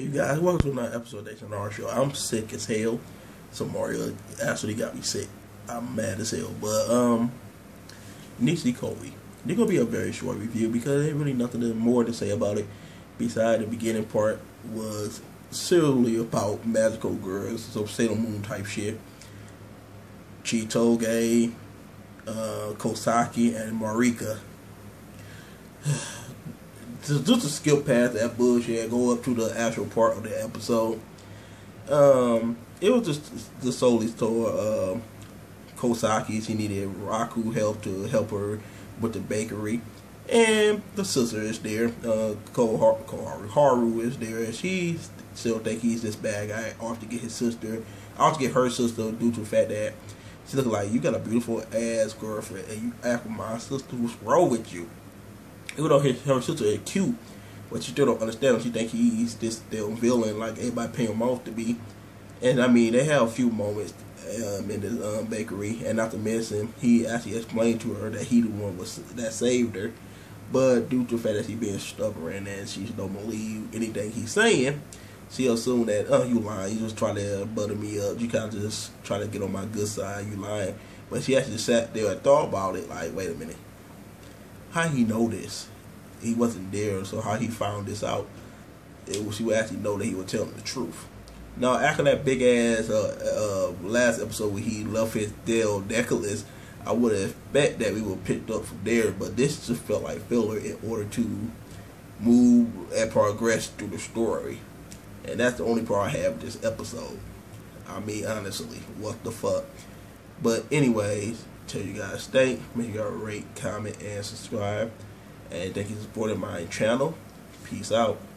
Hey guys, welcome to another episode of H&R Show. I'm sick as hell. So Mario actually got me sick. I'm mad as hell. But Nisekoi. They're gonna be a very short review because there ain't really nothing more to say about it. Besides, the beginning part was solely about magical girls, so Sailor Moon type shit. Chitoge, Kosaki, and Marika. Just to skip past that bullshit and go up to the actual part of the episode. It was just the solely store. Kosaki, she needed Raku help to help her with the bakery. And the sister is there. Koharu is there. And she still think he's this bad guy. I have to get his sister. I have to get her sister due to the fact that she look like, you got a beautiful ass girlfriend and you act with my sister. What's wrong with you? Even though her sister is cute, but she still don't understand him. She think he's this damn villain like everybody paying him off to be. And I mean, they have a few moments in the bakery, and not to mention, he actually explained to her that he the one that saved her. But due to the fact that she being stubborn and she don't believe anything he's saying, she assumed that, oh, you lying, you just trying to butter me up, you kind of just trying to get on my good side, you lying. But she actually sat there and thought about it, like, wait a minute. How he know this? He wasn't there, so how he found this out? She would actually know that he was telling the truth. Now, after that big ass last episode where he left his Dell necklace, I would expect that we would picked up from there, but this just felt like filler in order to move and progress through the story. And that's the only part I have with this episode. I mean, honestly, what the fuck? But anyways, tell you guys thank, make sure y'all rate, comment, and subscribe. And thank you for supporting my channel. Peace out.